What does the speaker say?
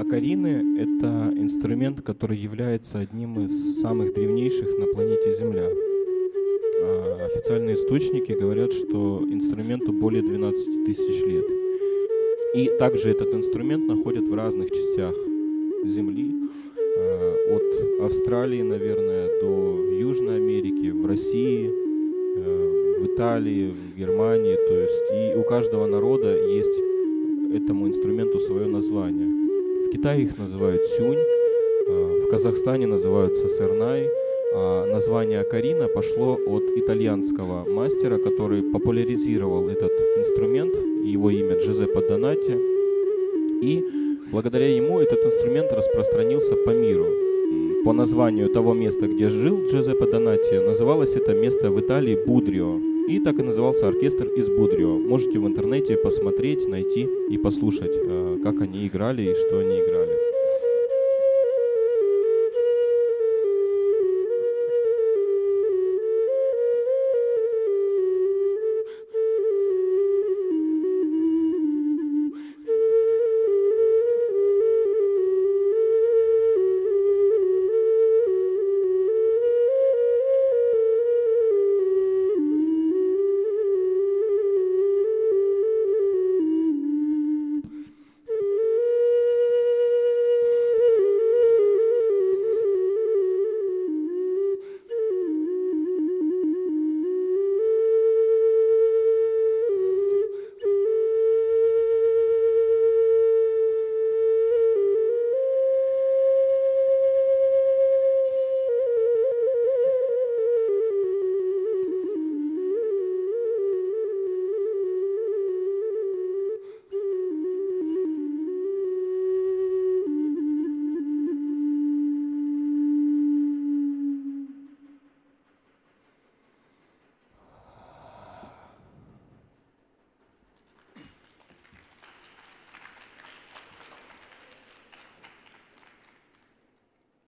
Окарины — это инструмент, который является одним из самых древнейших на планете Земля. Официальные источники говорят, что инструменту более 12 тысяч лет. И также этот инструмент находят в разных частях Земли, от Австралии, наверное, до Южной Америки, в России, в Италии, в Германии. То есть и у каждого народа есть этому инструменту свое название. В Китае их называют сюнь, в Казахстане называются сернай. Название окарина пошло от итальянского мастера, который популяризировал этот инструмент. Его имя Джузеппе Донати. И благодаря ему этот инструмент распространился по миру. По названию того места, где жил Джузеппе Донати, называлось это место в Италии Будрио. И так и назывался оркестр из Будрио. Можете в интернете посмотреть, найти и послушать, как они играли и что они играли.